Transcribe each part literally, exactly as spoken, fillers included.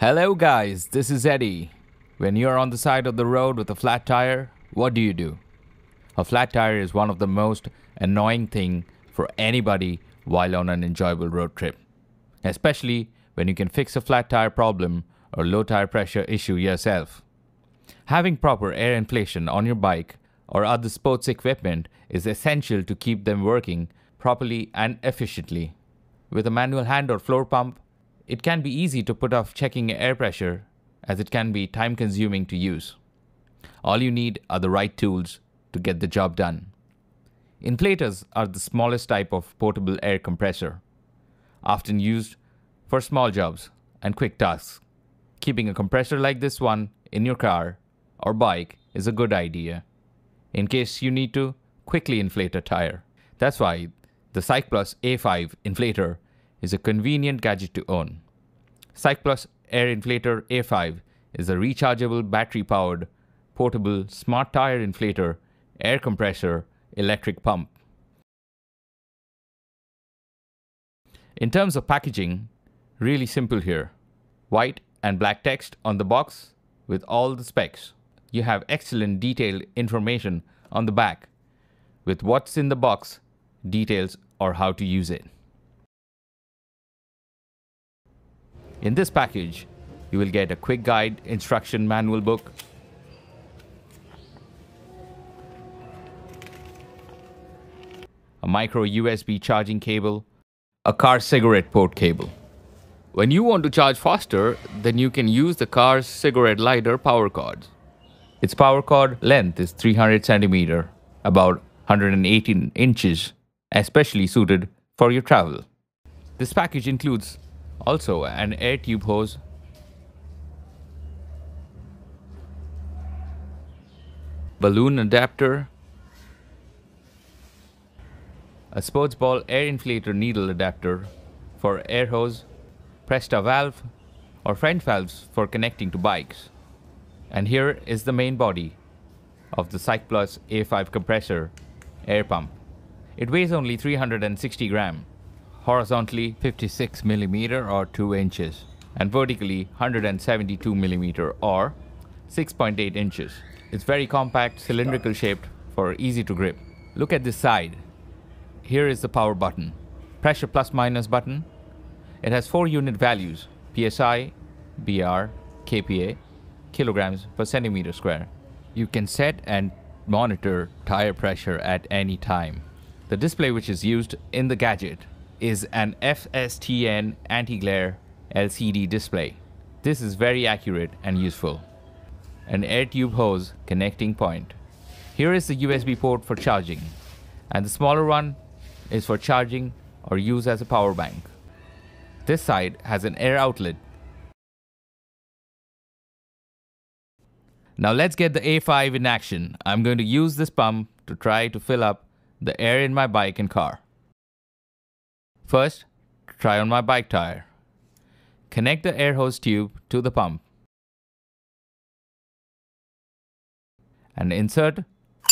Hello guys, this is Eddie. When you're on the side of the road with a flat tire, what do you do? A flat tire is one of the most annoying thing for anybody while on an enjoyable road trip. Especially when you can fix a flat tire problem or low tire pressure issue yourself. Having proper air inflation on your bike or other sports equipment is essential to keep them working properly and efficiently. With a manual hand or floor pump, it can be easy to put off checking air pressure as it can be time consuming to use. All you need are the right tools to get the job done. Inflators are the smallest type of portable air compressor, often used for small jobs and quick tasks. Keeping a compressor like this one in your car or bike is a good idea in case you need to quickly inflate a tire. That's why the Cycplus A five inflator is a convenient gadget to own. Cycplus Air Inflator A five is a rechargeable battery-powered, portable smart tire inflator, air compressor, electric pump. In terms of packaging, really simple here. White and black text on the box with all the specs. You have excellent detailed information on the back with what's in the box, details or how to use it. In this package, you will get a quick guide instruction manual book, a micro U S B charging cable, a car cigarette port cable. When you want to charge faster, then you can use the car's cigarette lighter power cords. Its power cord length is three hundred centimeters, about one hundred eighteen inches, especially suited for your travel. This package includes also an air tube hose, balloon adapter, a sports ball air inflator needle adapter for air hose, Presta valve or French valves for connecting to bikes. And here is the main body of the Cycplus A five compressor air pump. It weighs only three hundred sixty grams. Horizontally fifty-six millimeters or two inches and vertically one hundred seventy-two millimeters or six point eight inches. It's very compact, cylindrical shaped for easy to grip. Look at this side. Here is the power button, pressure plus minus button. It has four unit values, P S I, B R, K P A, kilograms per centimeter square. You can set and monitor tire pressure at any time. The display which is used in the gadget is an F S T N anti-glare L C D display. This is very accurate and useful. An air tube hose connecting point. Here is the U S B port for charging, and the smaller one is for charging or use as a power bank. This side has an air outlet. Now let's get the A five in action. I'm going to use this pump to try to fill up the air in my bike and car. First, try on my bike tire. Connect the air hose tube to the pump and insert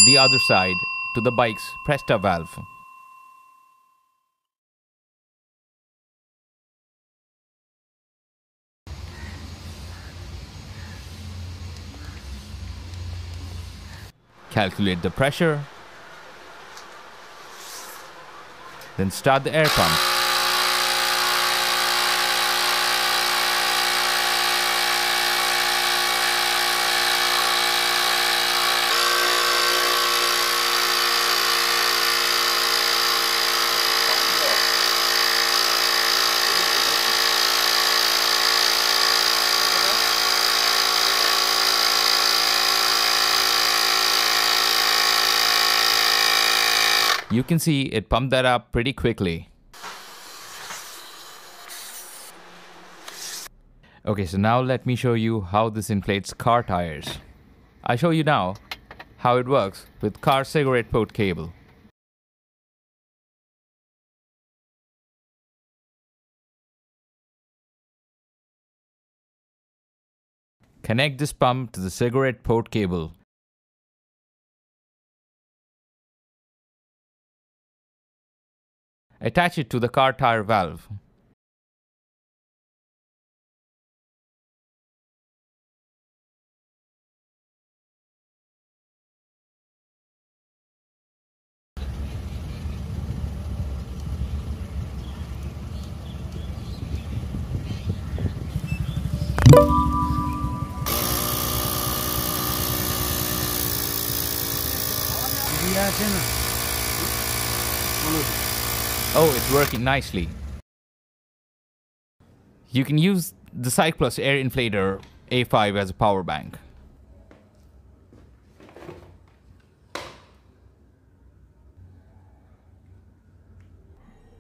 the other side to the bike's Presta valve. Calculate the pressure. Then start the air pump. You can see it pumped that up pretty quickly. Okay, so now let me show you how this inflates car tires. I show you now how it works with car cigarette port cable. Connect this pump to the cigarette port cable. Attach it to the car tire valve. Oh, it's working nicely. You can use the Cycplus air inflator A five as a power bank.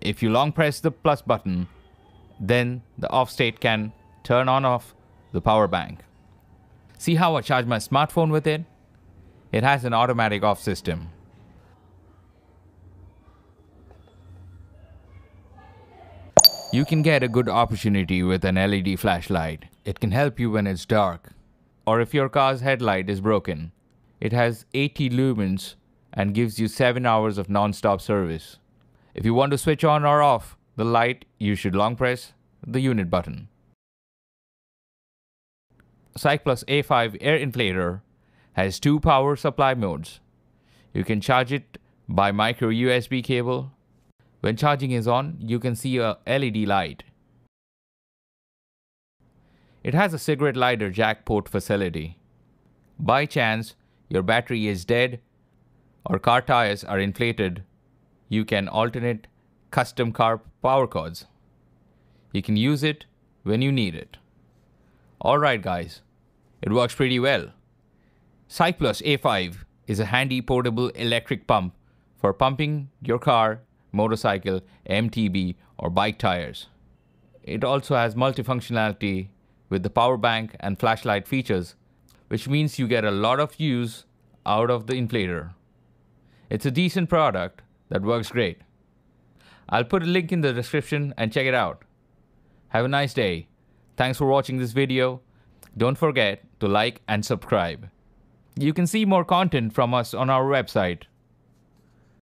If you long press the plus button, then the off state can turn on off the power bank. See how I charge my smartphone with it? It has an automatic off system. You can get a good opportunity with an L E D flashlight. It can help you when it's dark. Or if your car's headlight is broken. It has eighty lumens and gives you seven hours of non-stop service. If you want to switch on or off the light, you should long press the unit button. Cycplus A five air inflator has two power supply modes. You can charge it by micro U S B cable. When charging is on, you can see a L E D light. It has a cigarette lighter jack port facility. By chance, your battery is dead or car tires are inflated, you can alternate custom car power cords. You can use it when you need it. Alright guys, it works pretty well. Cycplus A five is a handy portable electric pump for pumping your car, motorcycle, M T B or bike tires. It also has multifunctionality with the power bank and flashlight features, which means you get a lot of use out of the inflator. It's a decent product that works great. I'll put a link in the description and check it out. Have a nice day. Thanks for watching this video. Don't forget to like and subscribe. You can see more content from us on our website.